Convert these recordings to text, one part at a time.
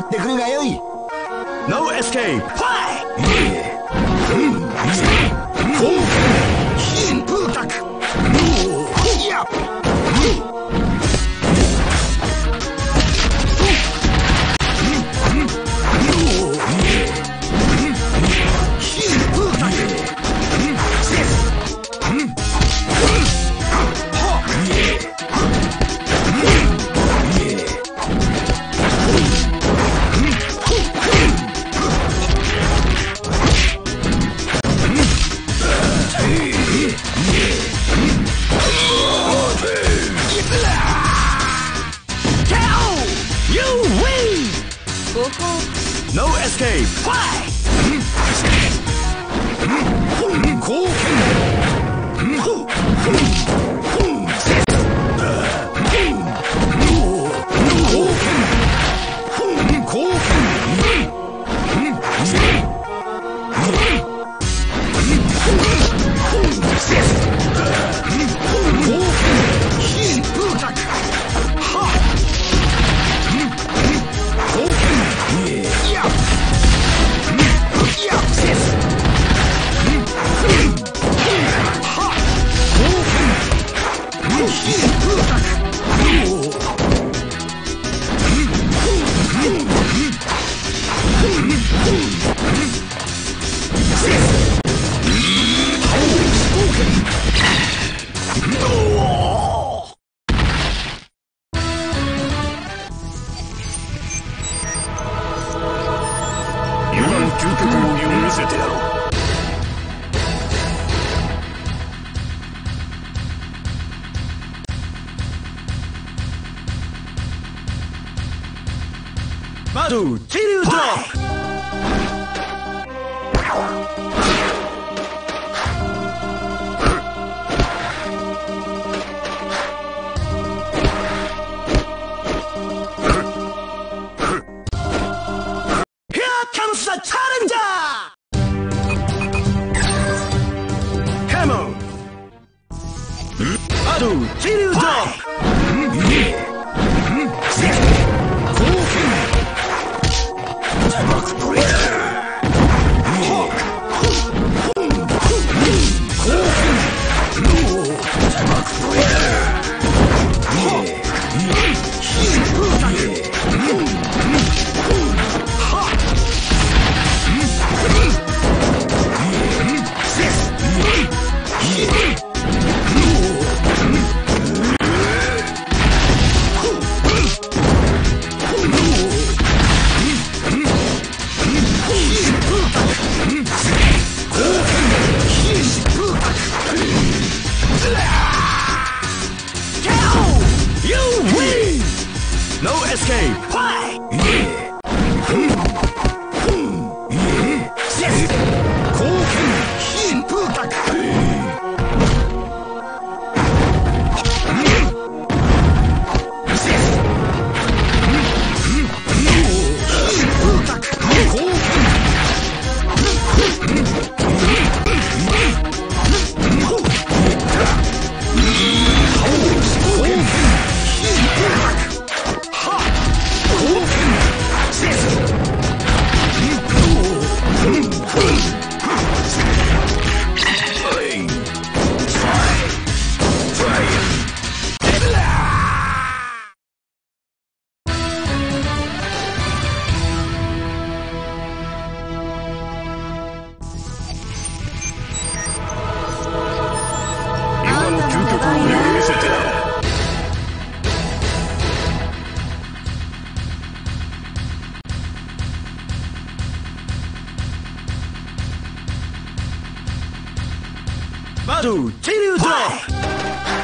ってくるがよい。No escape. Why? No escape! Why? Madu, Kiryu drop! Madu, Kiryu drop!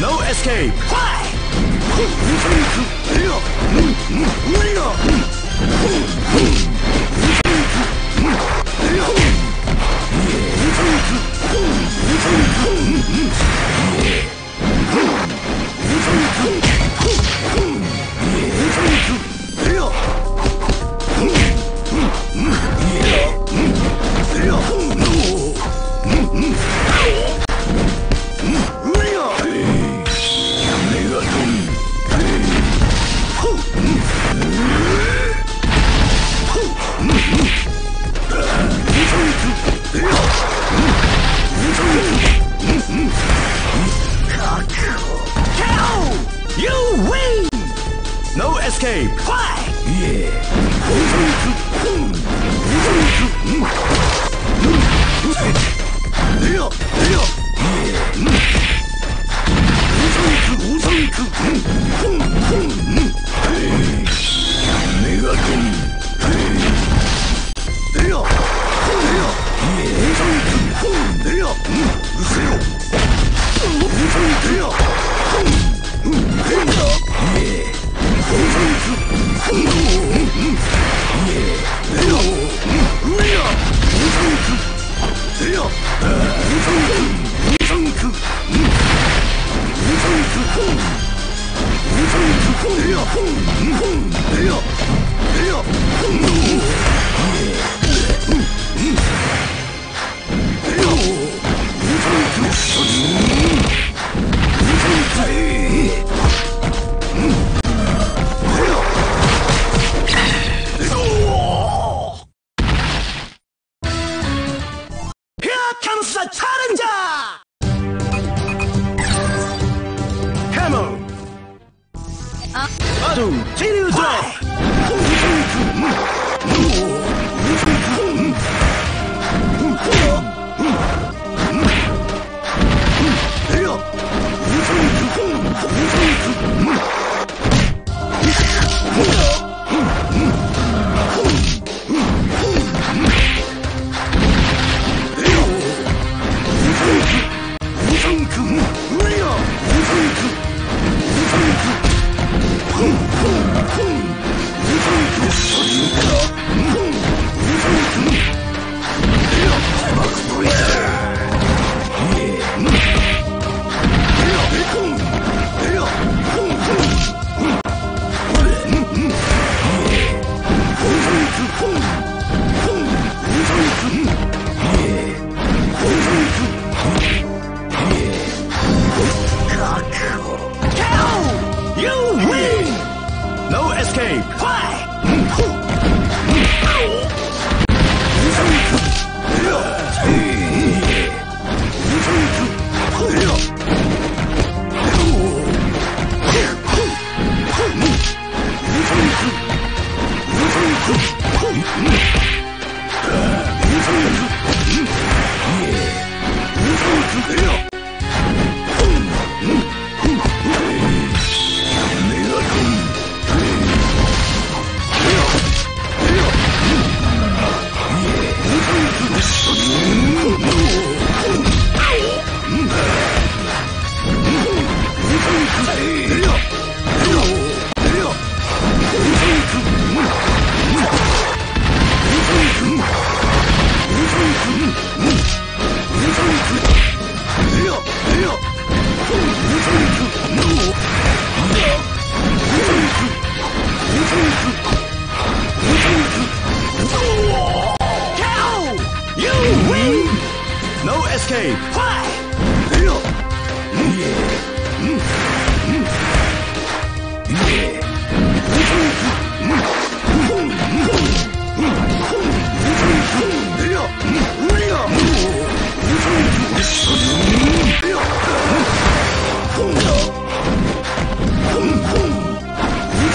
No escape! Escape! Fly! Yeah!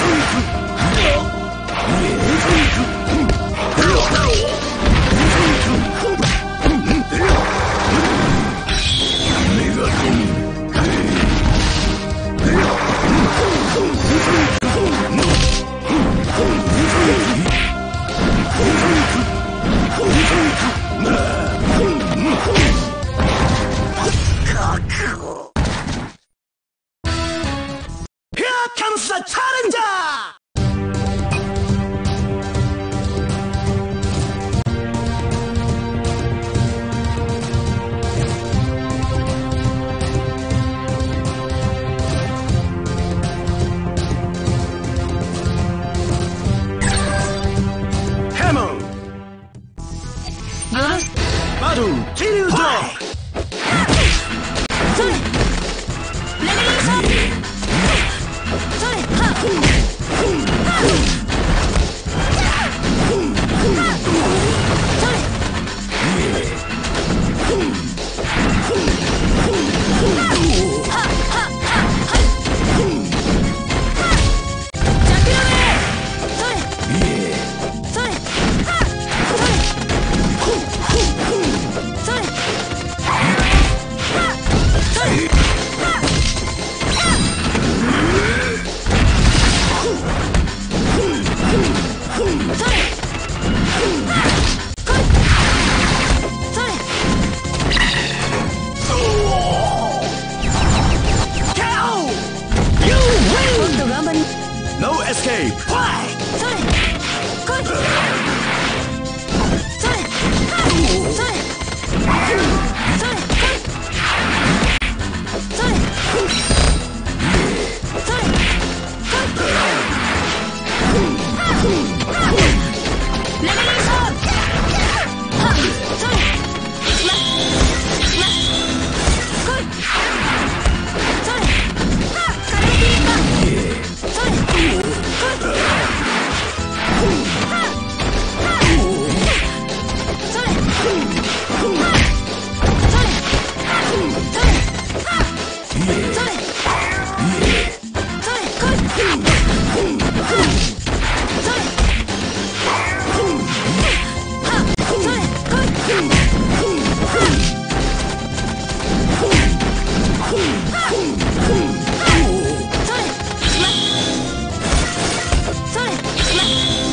a challenger! Kill dog!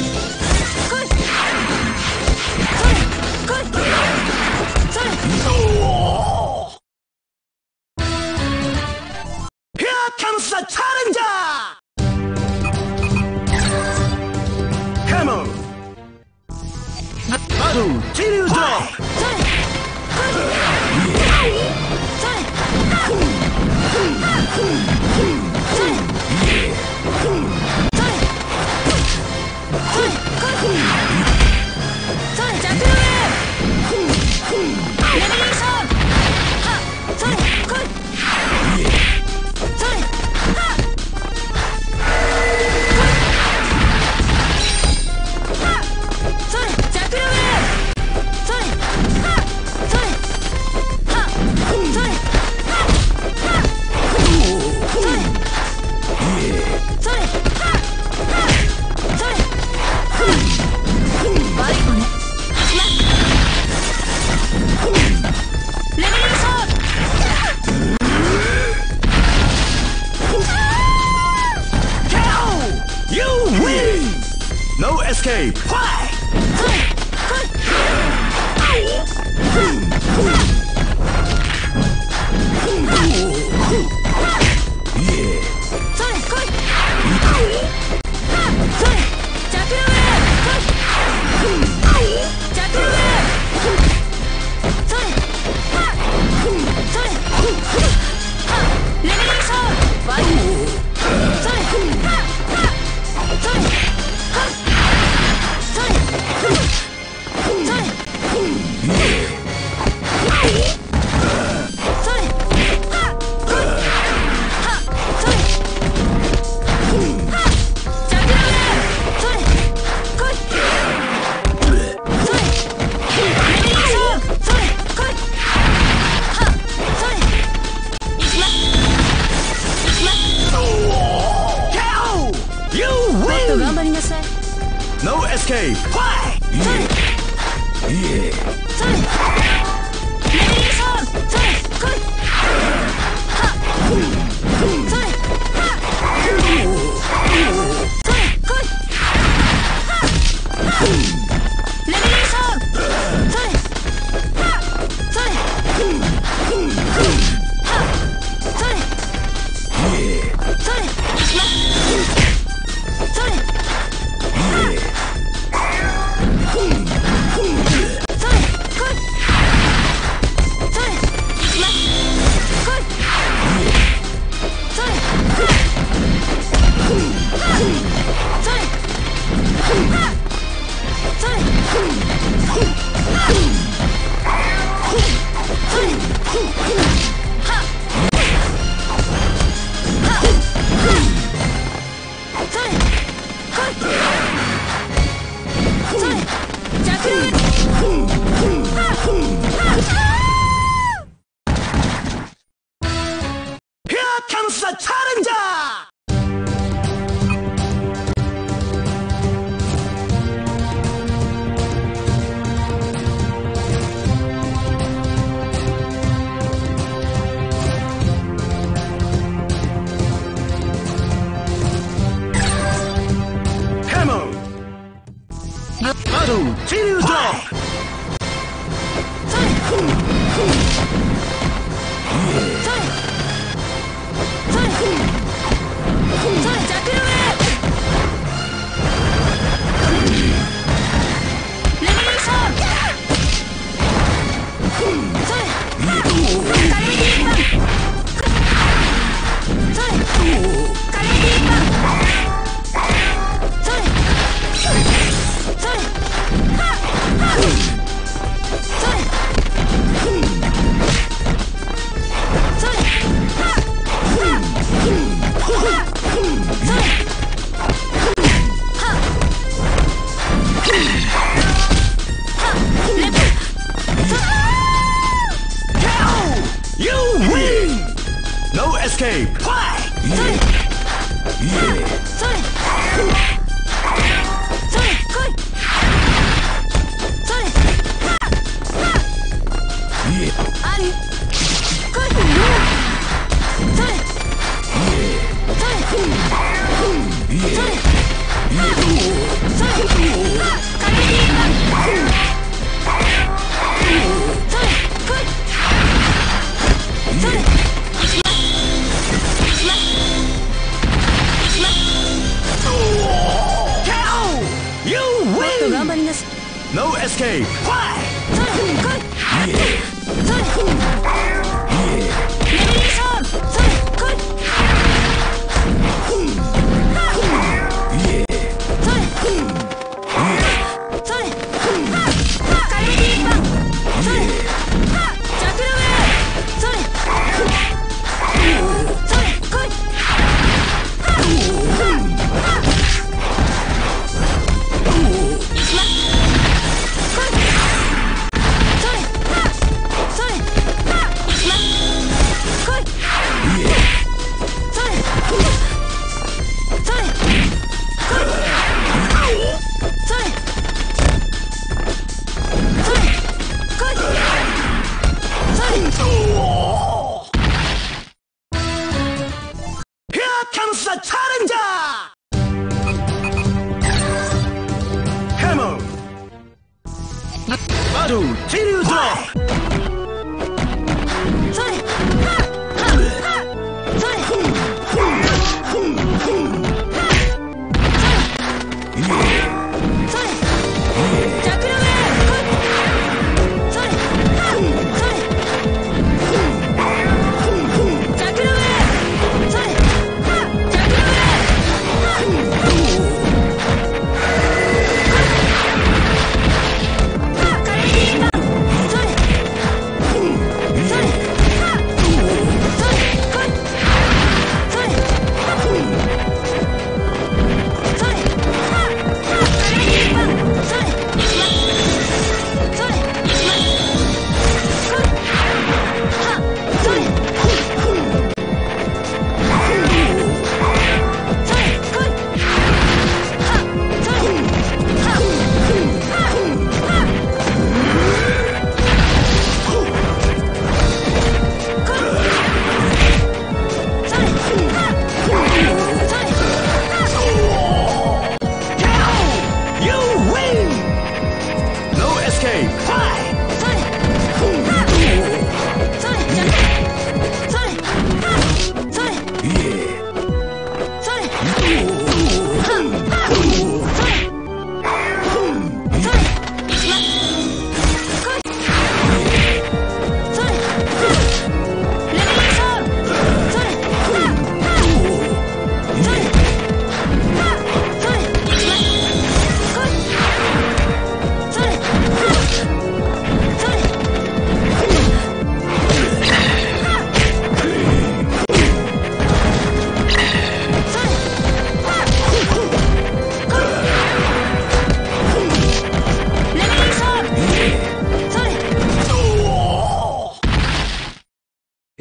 Escape! Why? The challenger! Hammer! Battle! Kiryu escape! Why? No escape! Why?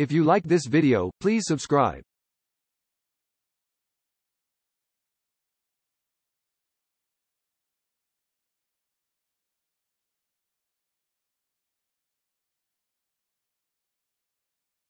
If you like this video, please subscribe.